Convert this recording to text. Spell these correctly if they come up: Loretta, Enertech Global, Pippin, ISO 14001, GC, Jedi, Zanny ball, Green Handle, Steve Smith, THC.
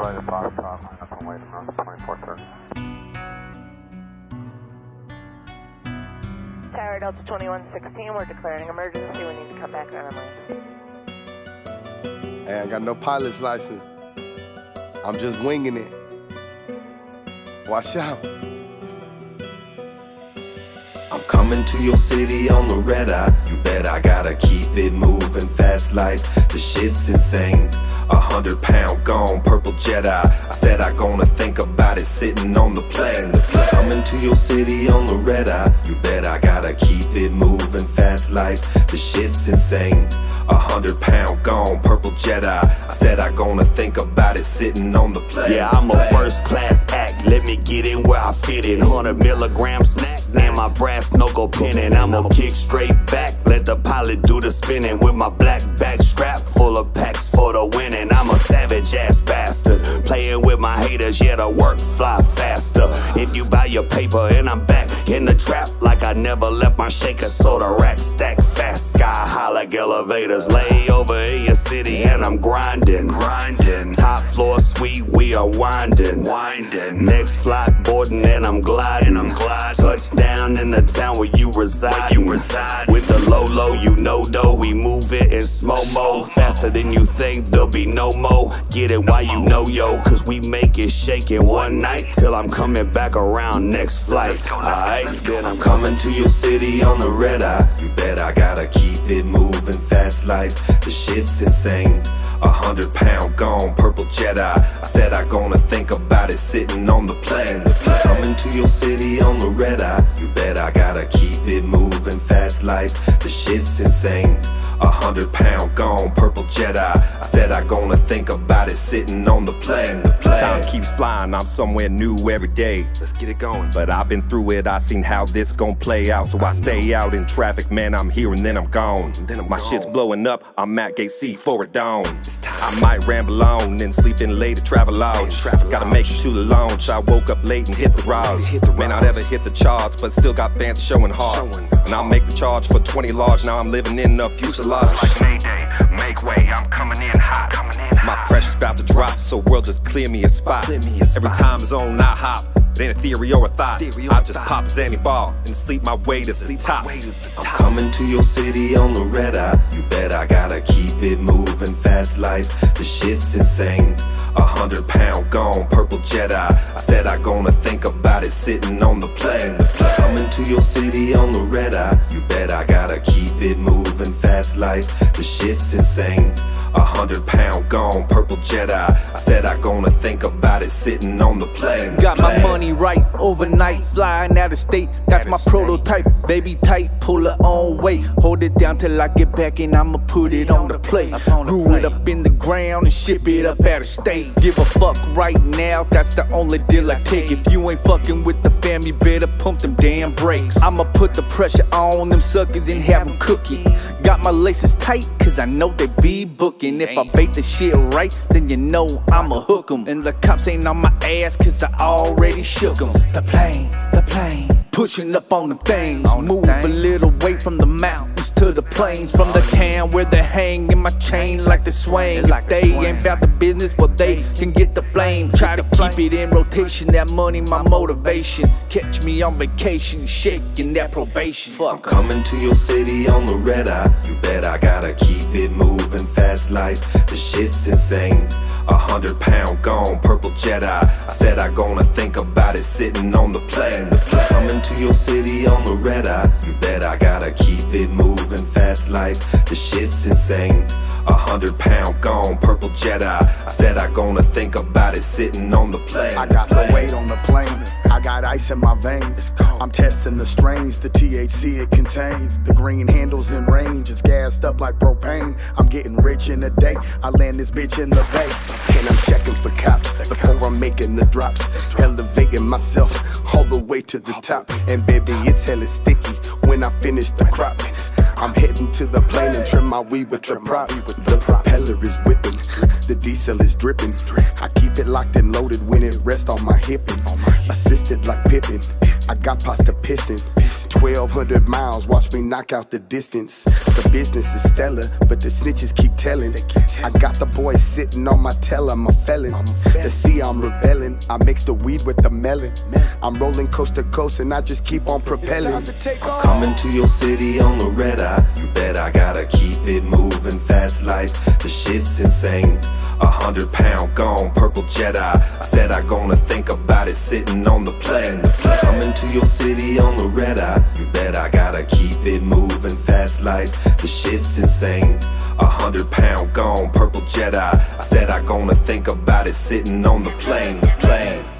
Operator Foxtrot, line up and wait around 2430. Tower Delta 2116, we're declaring emergency. We need to come back on runway. Hey, I got no pilot's license. I'm just winging it. Watch out. I'm coming to your city on Loretta. You bet I gotta keep it moving fast like the shit's insane. 100 pound gone, purple Jedi. I said I gonna think about it sitting on the plane. Coming to your city on Loretta. You bet I gotta keep it moving fast like the shit's insane. 100 pound gone, purple Jedi. I said I gonna think about it sitting on the plane. Yeah, I'm a first class act. Let me get in where I fit in. 100 milligram snack and my brass knuckle pinning. I'ma kick straight back, let the pilot do the spinning. With my black back strap full of packs for the winning. I'm a savage ass bastard, playing with my haters. Yeah, the work fly faster. If you buy your paper and I'm back in the trap like I never left my shaker. So the rack stack fast, sky high like elevators. Lay over in your city and I'm grinding. Top floor suite, we are winding. Next flight boarding and I'm gliding. Touchdown in the town where you reside. With the low, you know though, we move it in slow-mo. Faster than you think, there'll be no mo. Get it while you know yo, cause we make it shaking one night till I'm coming back around next flight. Alright, then I'm coming to your city on the red eye. You bet I gotta keep it moving fast like the shit's insane. 100 pound gone, purple Jedi. I said I gonna think about it sitting on the plane. Coming to your city on the red eye. You bet I gotta keep it moving fast like the shit's insane. 100 pound gone, purple Jedi. I said I gonna think about it sitting on the plane. Time keeps flying, I'm somewhere new every day. Let's get it going. But I've been through it, I seen how this gon' play out. So I stay out in traffic, man, I'm here and then I'm gone. My shit's blowing up, I'm at GC for a dawn. I might ramble on and sleep in late to travel out. Gotta make it to the launch, I woke up late and hit the rods. Man, I never hit the charts, but still got fans showing hard. And I'll make the charge for 20 large, now I'm living in a fuselage. Like Mayday, make way, I'm coming in hot. My pressure's about to drop, so world just clear me a spot. Every time zone I hop, it ain't a theory or a thought. I just pop Zanny ball and sleep my way to see top. I'm coming to your city on Loretta. You bet I gotta keep it moving fast like the shit's insane. 100 pound gone, purple Jedi. I said I gonna think about it sitting on the plane. Coming to your city on Loretta. You bet I gotta keep it moving fast like the shit's insane. 100 pound gone, purple Jedi. I said I gonna think about it sitting on the plane. Got my money right overnight, flying out of state. That's my prototype, baby tight, pull her own weight. Hold it down till I get back and I'ma put it on the plate. Grew it up in the ground and ship it up out of state. Give a fuck right now, that's the only deal I take. If you ain't fucking with the fam, you better pump them damn brakes. I'ma put the pressure on them suckers and have them cookie. Got my laces tight, cause I know they be booking. If I bait the shit right, then you know I'ma hook 'em. And the cops ain't on my ass, cause I already shook 'em. The plane, pushing up on them things. Move a little way from the mountains to the plains. From the town where they hang in my chain like the swing. If they ain't about the business, well they can get the flame. Try to keep it in rotation, that money my motivation. Catch me on vacation, shaking that probation. I'm coming to your city on the red eye. You bet I gotta keep it moving fast like the shit's insane. 100 pound gone, purple Jedi. I said I gonna think about it sitting on the plane. Coming to your city on the red eye. You bet I gotta keep it moving fast like the shit's insane. 100 pound gone, purple Jedi. I said I gonna think about it sitting on the plane. I got the weight on the plane, I got ice in my veins. I'm testing the strains, the THC it contains. The green handles in range, it's gassed up like propane. I'm getting rich in a day, I land this bitch in the bay. And I'm checking for cops before I'm making the drops. Elevating myself all the way to the top. And baby, it's hella sticky when I finish the crop. I'm heading to the plane and trim my weed with the prop. The propeller is whipping, the diesel is dripping. I keep it locked and loaded when it rests on my hip. Assisted like Pippin, I got pasta pissing. 1,200 miles, watch me knock out the distance. The business is stellar, but the snitches keep telling. I got the boys sitting on my tell, I'm a felon. They see I'm rebelling, I mix the weed with the melon. I'm rolling coast to coast and I just keep on propelling. I'm coming to your city on Loretta. You bet I gotta keep it moving fast life. The shit's insane. 100 pound gone, purple Jedi. I said I gonna think about it sitting on the plane. Coming to your city on Loretta. You bet I gotta keep it moving fast life. The shit's insane. 100 pound gone, purple Jedi. I said I gonna think about it sitting on the plane.